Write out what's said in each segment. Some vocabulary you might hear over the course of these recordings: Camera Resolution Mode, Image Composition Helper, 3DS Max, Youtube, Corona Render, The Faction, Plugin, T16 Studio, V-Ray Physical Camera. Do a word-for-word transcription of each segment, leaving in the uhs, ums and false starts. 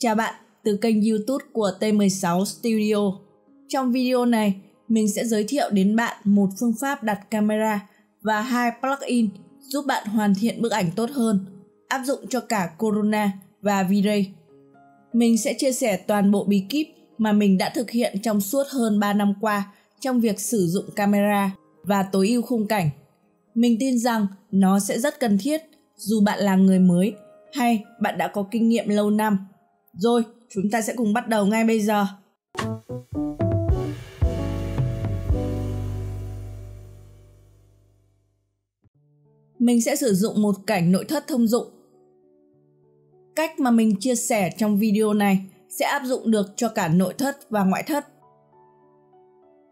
Chào bạn, từ kênh YouTube của T mười sáu Studio. Trong video này, mình sẽ giới thiệu đến bạn một phương pháp đặt camera và hai plugin giúp bạn hoàn thiện bức ảnh tốt hơn, áp dụng cho cả Corona và V-Ray. Mình sẽ chia sẻ toàn bộ bí kíp mà mình đã thực hiện trong suốt hơn ba năm qua trong việc sử dụng camera và tối ưu khung cảnh. Mình tin rằng nó sẽ rất cần thiết dù bạn là người mới hay bạn đã có kinh nghiệm lâu năm. Rồi, chúng ta sẽ cùng bắt đầu ngay bây giờ. Mình sẽ sử dụng một cảnh nội thất thông dụng. Cách mà mình chia sẻ trong video này sẽ áp dụng được cho cả nội thất và ngoại thất.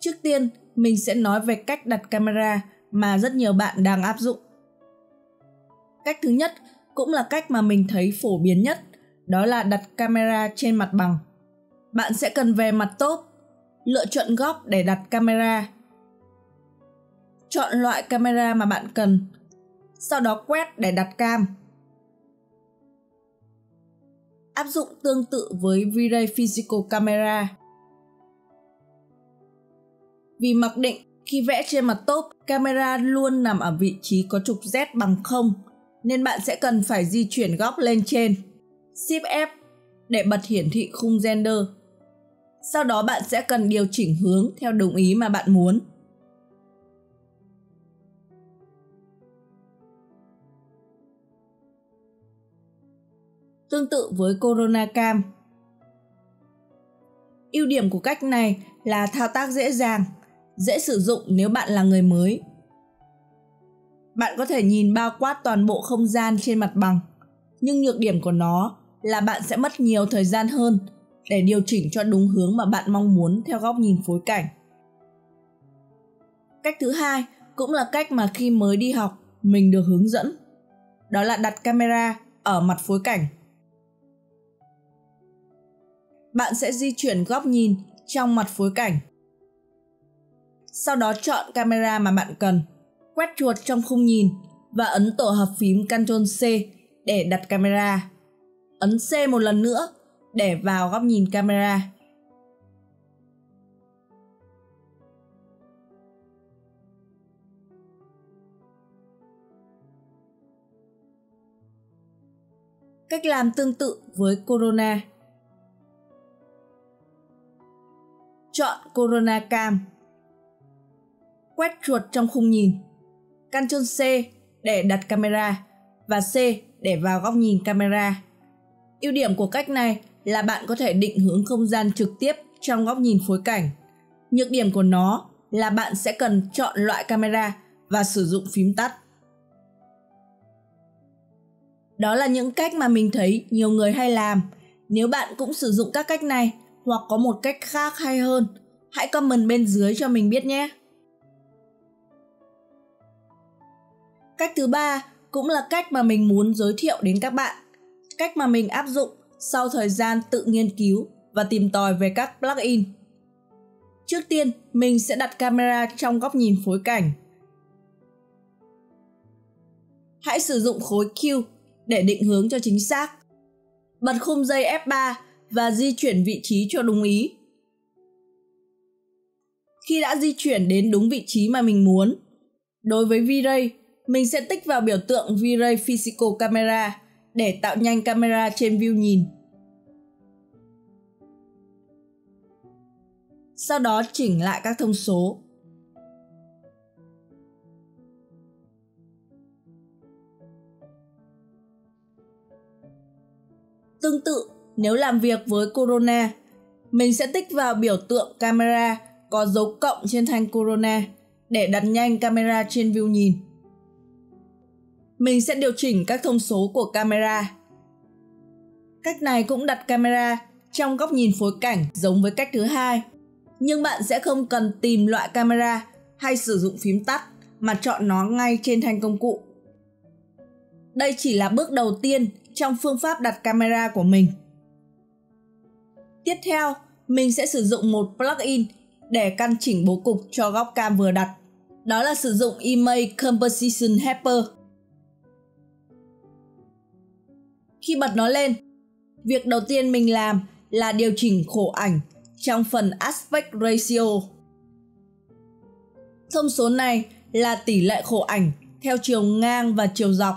Trước tiên, mình sẽ nói về cách đặt camera mà rất nhiều bạn đang áp dụng. Cách thứ nhất cũng là cách mà mình thấy phổ biến nhất, đó là đặt camera trên mặt bằng. Bạn sẽ cần về mặt top, lựa chọn góc để đặt camera. Chọn loại camera mà bạn cần, sau đó quét để đặt cam. Áp dụng tương tự với V-Ray Physical Camera. Vì mặc định, khi vẽ trên mặt top, camera luôn nằm ở vị trí có trục Z bằng không, nên bạn sẽ cần phải di chuyển góc lên trên. Shift F để bật hiển thị khung render. Sau đó bạn sẽ cần điều chỉnh hướng theo đồng ý mà bạn muốn. Tương tự với Corona Cam. Ưu điểm của cách này là thao tác dễ dàng, dễ sử dụng nếu bạn là người mới. Bạn có thể nhìn bao quát toàn bộ không gian trên mặt bằng, nhưng nhược điểm của nó là bạn sẽ mất nhiều thời gian hơn để điều chỉnh cho đúng hướng mà bạn mong muốn theo góc nhìn phối cảnh. Cách thứ hai cũng là cách mà khi mới đi học mình được hướng dẫn, đó là đặt camera ở mặt phối cảnh. Bạn sẽ di chuyển góc nhìn trong mặt phối cảnh. Sau đó chọn camera mà bạn cần, quét chuột trong khung nhìn và ấn tổ hợp phím Ctrl C để đặt camera. Ấn C một lần nữa để vào góc nhìn camera. Cách làm tương tự với Corona. Chọn Corona Cam. Quét chuột trong khung nhìn, Ctrl C để đặt camera và C để vào góc nhìn camera. Ưu điểm của cách này là bạn có thể định hướng không gian trực tiếp trong góc nhìn phối cảnh. Nhược điểm của nó là bạn sẽ cần chọn loại camera và sử dụng phím tắt. Đó là những cách mà mình thấy nhiều người hay làm. Nếu bạn cũng sử dụng các cách này hoặc có một cách khác hay hơn, hãy comment bên dưới cho mình biết nhé. Cách thứ ba cũng là cách mà mình muốn giới thiệu đến các bạn, cách mà mình áp dụng sau thời gian tự nghiên cứu và tìm tòi về các plugin. Trước tiên, mình sẽ đặt camera trong góc nhìn phối cảnh. Hãy sử dụng khối Q để định hướng cho chính xác. Bật khung dây F ba và di chuyển vị trí cho đúng ý. Khi đã di chuyển đến đúng vị trí mà mình muốn, đối với V-Ray, mình sẽ tích vào biểu tượng V-Ray Physical Camera để tạo nhanh camera trên view nhìn. Sau đó chỉnh lại các thông số. Tương tự, nếu làm việc với Corona, mình sẽ tích vào biểu tượng camera có dấu cộng trên thanh Corona để đặt nhanh camera trên view nhìn. Mình sẽ điều chỉnh các thông số của camera. Cách này cũng đặt camera trong góc nhìn phối cảnh giống với cách thứ hai, nhưng bạn sẽ không cần tìm loại camera hay sử dụng phím tắt mà chọn nó ngay trên thanh công cụ. Đây chỉ là bước đầu tiên trong phương pháp đặt camera của mình. Tiếp theo, mình sẽ sử dụng một plugin để căn chỉnh bố cục cho góc cam vừa đặt, đó là sử dụng Image Composition Helper. Khi bật nó lên, Việc đầu tiên mình làm là điều chỉnh khổ ảnh trong phần Aspect Ratio. Thông số này là tỷ lệ khổ ảnh theo chiều ngang và chiều dọc.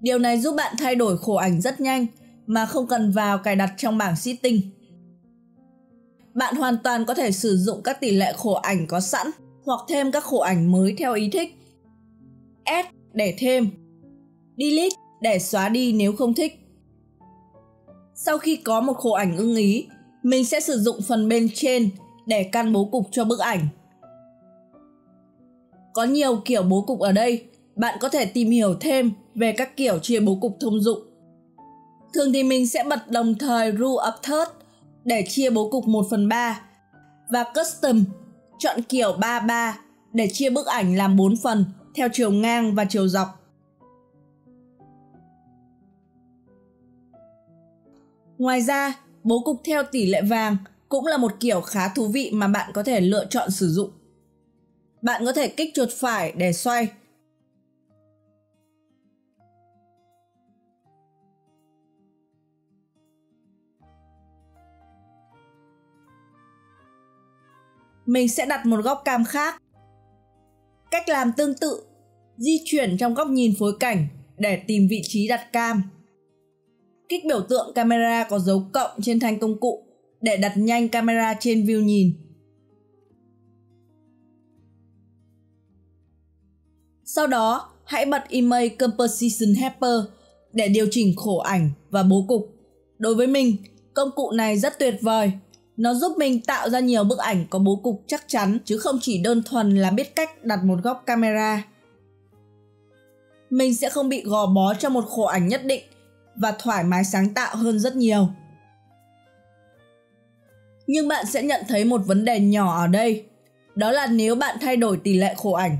Điều này giúp bạn thay đổi khổ ảnh rất nhanh mà không cần vào cài đặt trong bảng setting. Bạn hoàn toàn có thể sử dụng các tỷ lệ khổ ảnh có sẵn hoặc thêm các khổ ảnh mới theo ý thích. Add để thêm, Delete để xóa đi nếu không thích. Sau khi có một khổ ảnh ưng ý, mình sẽ sử dụng phần bên trên để căn bố cục cho bức ảnh. Có nhiều kiểu bố cục ở đây, bạn có thể tìm hiểu thêm về các kiểu chia bố cục thông dụng. Thường thì mình sẽ bật đồng thời Rule of Thirds để chia bố cục một phần ba và Custom chọn kiểu ba ba để chia bức ảnh làm bốn phần theo chiều ngang và chiều dọc. Ngoài ra, bố cục theo tỷ lệ vàng cũng là một kiểu khá thú vị mà bạn có thể lựa chọn sử dụng. Bạn có thể kích chuột phải để xoay. Mình sẽ đặt một góc cam khác. Cách làm tương tự, di chuyển trong góc nhìn phối cảnh để tìm vị trí đặt cam. Kích biểu tượng camera có dấu cộng trên thanh công cụ để đặt nhanh camera trên view nhìn. Sau đó, hãy bật Image Composition Helper để điều chỉnh khổ ảnh và bố cục. Đối với mình, công cụ này rất tuyệt vời. Nó giúp mình tạo ra nhiều bức ảnh có bố cục chắc chắn chứ không chỉ đơn thuần là biết cách đặt một góc camera. Mình sẽ không bị gò bó trong một khổ ảnh nhất định và thoải mái sáng tạo hơn rất nhiều. Nhưng bạn sẽ nhận thấy một vấn đề nhỏ ở đây, đó là nếu bạn thay đổi tỷ lệ khổ ảnh,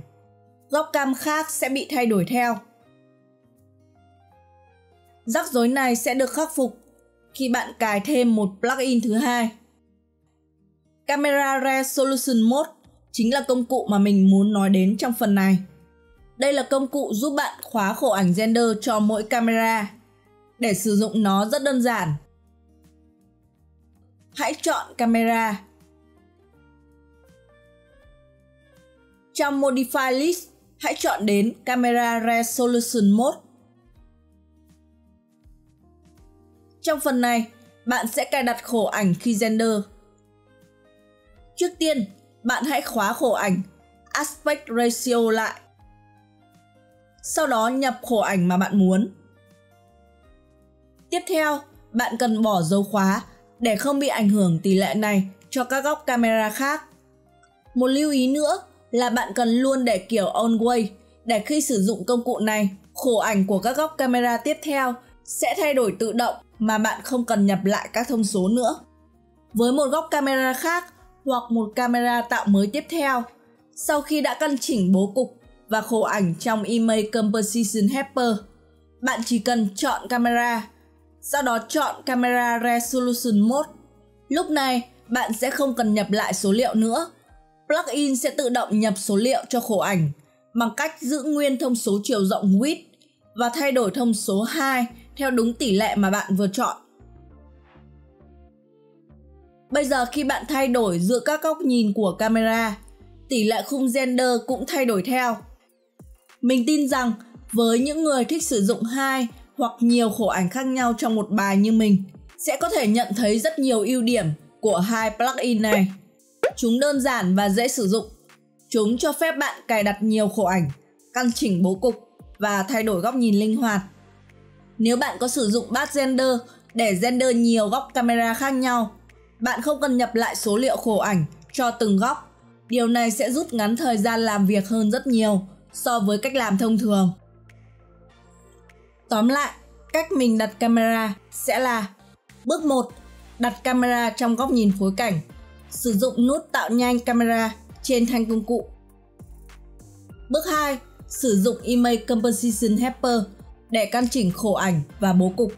góc cam khác sẽ bị thay đổi theo. Rắc rối này sẽ được khắc phục khi bạn cài thêm một plugin thứ hai. Camera Resolution Mode chính là công cụ mà mình muốn nói đến trong phần này. Đây là công cụ giúp bạn khóa khổ ảnh render cho mỗi camera. Để sử dụng nó rất đơn giản. Hãy chọn camera. Trong Modify List, hãy chọn đến Camera Resolution Mode. Trong phần này, bạn sẽ cài đặt khổ ảnh khi render. Trước tiên, bạn hãy khóa khổ ảnh Aspect Ratio lại. Sau đó nhập khổ ảnh mà bạn muốn. Tiếp theo, bạn cần bỏ dấu khóa để không bị ảnh hưởng tỷ lệ này cho các góc camera khác. Một lưu ý nữa là bạn cần luôn để kiểu On Way để khi sử dụng công cụ này, khổ ảnh của các góc camera tiếp theo sẽ thay đổi tự động mà bạn không cần nhập lại các thông số nữa. Với một góc camera khác hoặc một camera tạo mới tiếp theo, sau khi đã căn chỉnh bố cục và khổ ảnh trong Image Composition Helper, bạn chỉ cần chọn camera, sau đó chọn Camera Resolution Mode. Lúc này, bạn sẽ không cần nhập lại số liệu nữa. Plugin sẽ tự động nhập số liệu cho khổ ảnh bằng cách giữ nguyên thông số chiều rộng width và thay đổi thông số hai theo đúng tỷ lệ mà bạn vừa chọn. Bây giờ khi bạn thay đổi giữa các góc nhìn của camera, tỷ lệ khung render cũng thay đổi theo. Mình tin rằng với những người thích sử dụng hai hoặc nhiều khổ ảnh khác nhau trong một bài như mình, sẽ có thể nhận thấy rất nhiều ưu điểm của hai plugin này. Chúng đơn giản và dễ sử dụng. Chúng cho phép bạn cài đặt nhiều khổ ảnh, căn chỉnh bố cục và thay đổi góc nhìn linh hoạt. Nếu bạn có sử dụng batch render để render nhiều góc camera khác nhau, bạn không cần nhập lại số liệu khổ ảnh cho từng góc. Điều này sẽ rút ngắn thời gian làm việc hơn rất nhiều so với cách làm thông thường. Tóm lại, cách mình đặt camera sẽ là: bước một, đặt camera trong góc nhìn phối cảnh, sử dụng nút tạo nhanh camera trên thanh công cụ. Bước hai, sử dụng Image Composition Helper để căn chỉnh khổ ảnh và bố cục.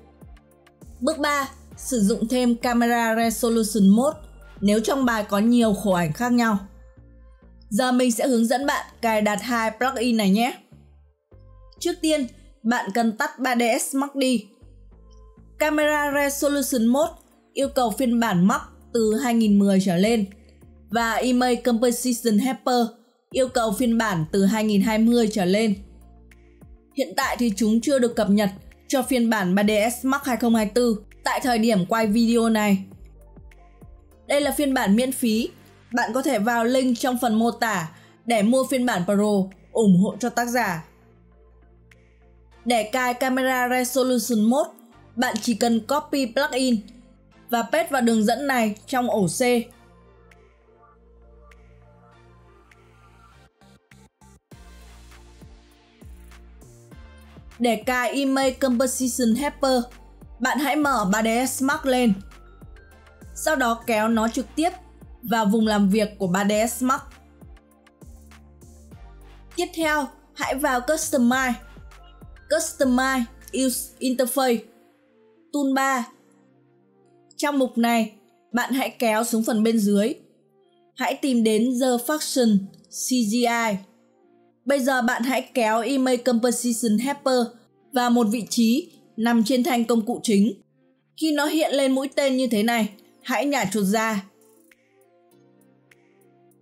Bước ba, sử dụng thêm Camera Resolution Mode nếu trong bài có nhiều khổ ảnh khác nhau. Giờ mình sẽ hướng dẫn bạn cài đặt hai plugin này nhé. Trước tiên, bạn cần tắt ba D S Max đi. Camera Resolution Mode yêu cầu phiên bản mắc từ hai nghìn không trăm mười trở lên và Image Composition Helper yêu cầu phiên bản từ hai nghìn không trăm hai mươi trở lên. Hiện tại thì chúng chưa được cập nhật cho phiên bản ba D S Max hai nghìn không trăm hai mươi tư tại thời điểm quay video này. Đây là phiên bản miễn phí, bạn có thể vào link trong phần mô tả để mua phiên bản Pro ủng hộ cho tác giả. Để cài Camera Resolution Mode, bạn chỉ cần copy plugin và paste vào đường dẫn này trong ổ C. Để cài Image Composition Helper, bạn hãy mở ba D S Max lên. Sau đó kéo nó trực tiếp vào vùng làm việc của ba D S Max. Tiếp theo, hãy vào Customize, Customize Use Interface, Toolbar. Trong mục này, bạn hãy kéo xuống phần bên dưới. Hãy tìm đến The Faction C G I. Bây giờ bạn hãy kéo Image Composition Helper vào một vị trí nằm trên thanh công cụ chính. Khi nó hiện lên mũi tên như thế này, hãy nhả chuột ra.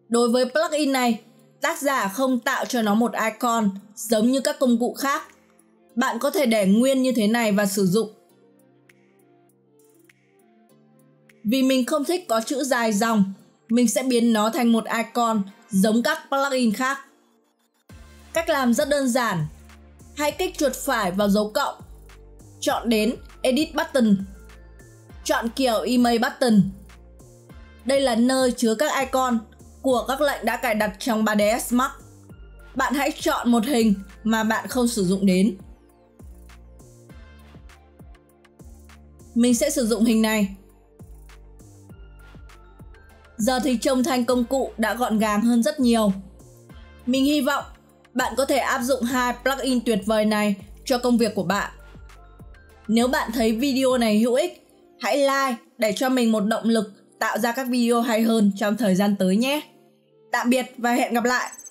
Đối với plugin này, tác giả không tạo cho nó một icon giống như các công cụ khác. Bạn có thể để nguyên như thế này và sử dụng. Vì mình không thích có chữ dài dòng, mình sẽ biến nó thành một icon giống các plugin khác. Cách làm rất đơn giản. Hãy kích chuột phải vào dấu cộng, chọn đến Edit Button, chọn kiểu Image Button. Đây là nơi chứa các icon của các lệnh đã cài đặt trong ba D S Max. Bạn hãy chọn một hình mà bạn không sử dụng đến. Mình sẽ sử dụng hình này. Giờ thì trông thanh công cụ đã gọn gàng hơn rất nhiều. Mình hy vọng bạn có thể áp dụng hai plugin tuyệt vời này cho công việc của bạn. Nếu bạn thấy video này hữu ích, hãy like để cho mình một động lực tạo ra các video hay hơn trong thời gian tới nhé. Tạm biệt và hẹn gặp lại!